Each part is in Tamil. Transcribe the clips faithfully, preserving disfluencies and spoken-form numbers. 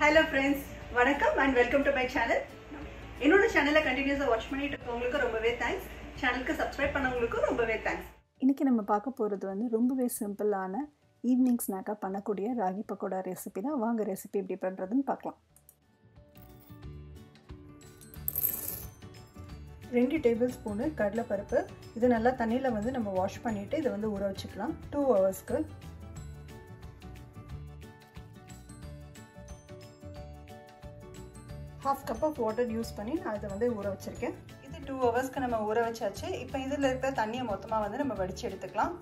Hello friends, welcome and welcome to my channel. If you channel continuous watch my thanks. Channel subscribe thanks. Today we will see a simple evening snack Ragi Pakoda recipe. recipe two tablespoons of kadla parappu. This is wash two hours. half cup of water use பண்ணி நான் இத வந்து ஊற வச்சிருக்கேன் இது two hours க்கு நம்ம ஊற வச்சாச்சு இப்போ இதுல இருக்க தண்ணியை மொத்தமா வந்து நம்ம வடிச்சு எடுத்துக்கலாம்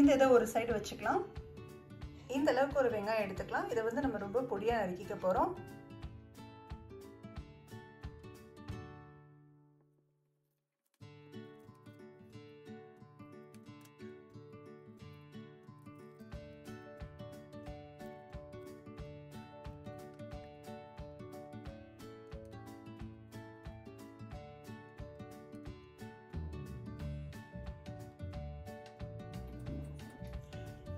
இந்த இத ஒரு சைடு வச்சுக்கலாம் இந்த அளவுக்கு ஒரு வெங்காயம் எடுத்துக்கலாம் இத வந்து நம்ம ரொம்ப பொடியா நறுக்கிக்க போறோம்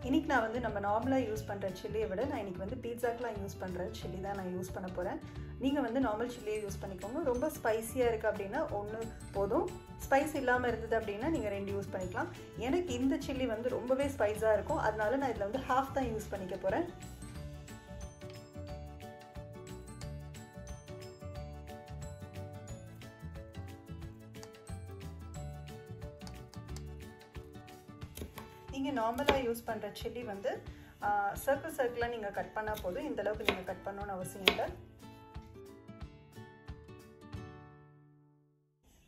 இன்னைக்கு நான் வந்து நம்ம நார்மலா யூஸ் பண்ற chilli-ய விட நான் இன்னைக்கு வந்து பீட்சாக்குலாம் யூஸ் பண்ற chilli தான் நான் யூஸ் பண்ண போறேன். நீங்க வந்து நார்மல் chilli-ய யூஸ் பண்ணிக்கோங்க. ரொம்ப ஸ்பைசியா இருக்கு அப்படினா ஒன்னு போதும். ஸ்பைஸ் இல்லாம இருந்தது அப்படினா நீங்க ரெண்டு யூஸ் பண்ணிக்கலாம். எனக்கு இந்த chilli வந்து ரொம்பவே ஸ்பைஸா இருக்கும். அதனால நான் இதுல வந்து half தான் யூஸ் பண்ணிக்க போறேன். நீங்க நார்மலா யூஸ் பண்ற chilli வந்து சர்க்கிள் சர்க்கிளா நீங்க கட் பண்ணா போதும் இந்த அளவுக்கு நீங்க கட் பண்ணனும் அவசியம் இல்ல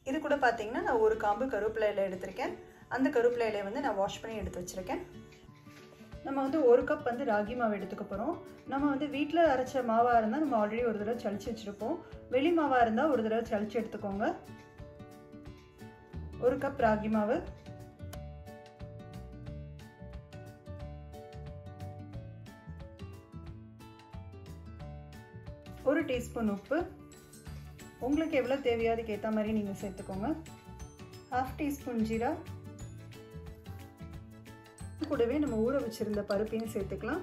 இது கூட பாத்தீங்கன்னா நான் ஒரு காம்பு கருவேப்பிலை இலை எடுத்துர்க்கேன் அந்த கருவேப்பிலை இலையை வந்து நான் வாஷ் பண்ணி எடுத்து வச்சிருக்கேன் நம்ம வந்து one cup வந்து ராகி மாவு எடுத்துக்க போறோம் நம்ம வந்து வீட்ல அரைச்ச மாவா இருந்தா நம்ம ஆல்ரெடி ஒரு தடவை சளிச்சு வச்சிருப்போம் வெளி மாவா இருந்தா ஒரு தடவை சளிச்சு எடுத்துக்கோங்க one cup ராகி மாவு one teaspoon உப்பு உங்களுக்கு எவ்வளவு தேவையோ அதுக்கு ஏத்த மாதிரி நீங்க சேர்த்துக்கோங்க half teaspoon jeera கூடவே நம்ம ஊற வச்சிருந்த பருப்பையும் சேர்த்துக்கலாம்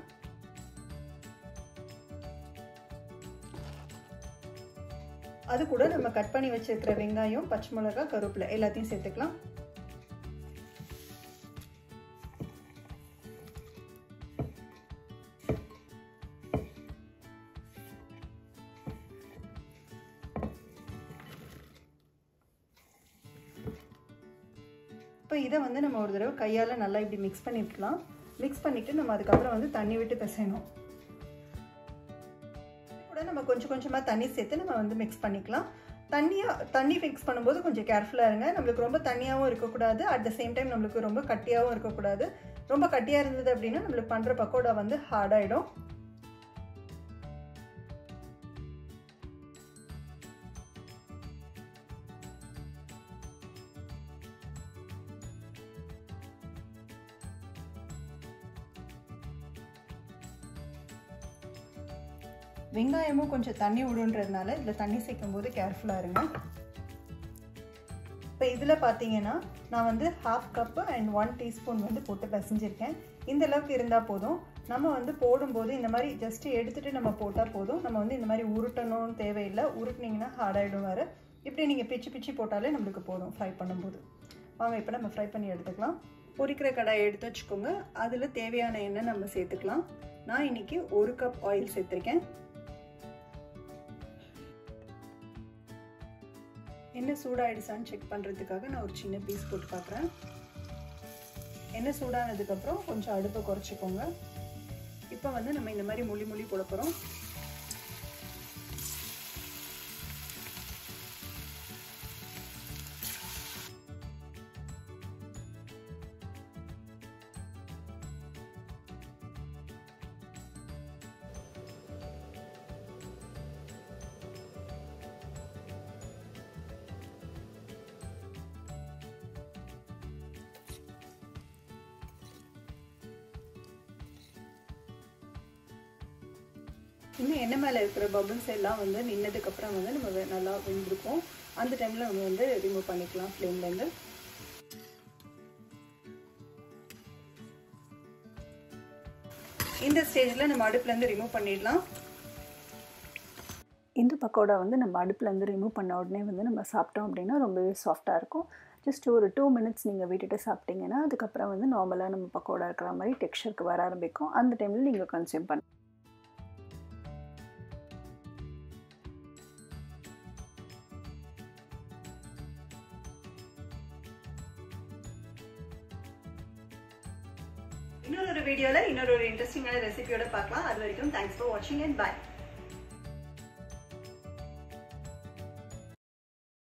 அது கூட நம்ம கட் பண்ணி வச்சிருக்கிற வெங்காயம் பச்சை மிளகாய் கருவேப்பிலை எல்லாத்தையும் சேர்த்துக்கலாம் இத வந்து நம்ம ஒரு தடவை கையால நல்லா இப்படி mix பண்ணிடலாம் mix பண்ணிட்டு நம்ம அதுக்கு அப்புறம் வந்து தண்ணி விட்டு பிசையணும் கூட நம்ம கொஞ்சம் கொஞ்சமா தண்ணி சேர்த்து நம்ம வந்து mix பண்ணிக்கலாம் தண்ணி தண்ணி mix பண்ணும்போது கொஞ்சம் கேர்ஃபுல்லா இருங்க நமக்கு ரொம்ப தண்ணியாவும் இருக்க கூடாது at the same time நமக்கு ரொம்ப கட்டியாவும் இருக்க கூடாது ரொம்ப கட்டியா இருந்தது அப்படினா நமக்கு பண்ற பக்கோடா வந்து ஹார்ட் ஆயிடும் வெங்காயமும் கொஞ்சம் தண்ணி ஊடுன்றதுனால இதுல தண்ணி சேக்கும்போது கேர்ஃபுல்லா இருங்க. இப்போ இதுல பாத்தீங்கன்னா நான் வந்து half cup and one teaspoon வந்து போட்டு பசஞ்சிருக்கேன். இந்த அளவுக்கு இருந்தா போதும். நம்ம வந்து போடும்போது இந்த மாதிரி ஜஸ்ட் எடுத்துட்டு நம்ம போட்டா போதும். நம்ம வந்து இந்த மாதிரி உருட்டணும் தேவையில்ல. உருட்டனீங்கன்னா ஹார்ட் ஆயிடும் வர. இப்படி நீங்க பிச்சி பிச்சி போட்டாலே நமக்கு போடும் ஃப்ரை பண்ணும்போது. வாங்க இப்போ நம்ம ஃப்ரை பண்ணி எடுத்துக்கலாம். பொரிக்கிற கடாயை எடுத்து வச்சுக்கோங்க. அதுல தேவையான எண்ணெய் நம்ம சேர்த்துக்கலாம். நான் இன்னைக்கு one cup oil சேர்த்திருக்கேன். என்ன சூடாயிடுச்சான்னு செக் பண்றதுக்காக நான் ஒரு சின்ன பீஸ் போட்டு பார்க்கறேன். என்ன சூடானதுக்கு அப்புறம் கொஞ்சம் அடுப்பை குறைச்சுக்கோங்க. இப்போ வந்து நம்ம இந்த மாதிரி முளி முளி போட போறோம். இந்த எண்ணெய் மேல இருக்கிற பபிள்ஸ் எல்லாம் வந்து நின்னதுக்கு அப்புறம் வந்து நம்ம நல்லா வெந்திருக்கும் அந்த டைம்ல நம்ம வந்து ரிமூவ் பண்ணிக்கலாம் ஃப்ளேம்ல இருந்து இந்த ஸ்டேஜ்ல நம்ம அடுப்புல இருந்து ரிமூவ் பண்ணிடலாம் இந்த பக்கோடா வந்து நம்ம அடுப்புல இருந்து ரிமூவ் பண்ண உடனே வந்து நம்ம சாப்பிட்டோம் அப்படினா ரொம்பவே சாஃப்ட்டா இருக்கும். ஜஸ்ட் ஒரு two மினிட்ஸ் நீங்க விட்டுட்டு சாப்பிட்டீங்கனா அதுக்கு அப்புறம் வந்து நார்மலா நம்ம பக்கோடா இருக்கற மாதிரி டெக்ஸ்சருக்கு வர ஆரம்பிக்கும். அந்த டைம்ல நீங்க கன்சியூம் பண்ணலாம். இன்னொரு வீடியோல இன்னொரு interesting recipe ஓட பார்க்கலாம். அதுவரைக்கும் thanks for watching and bye.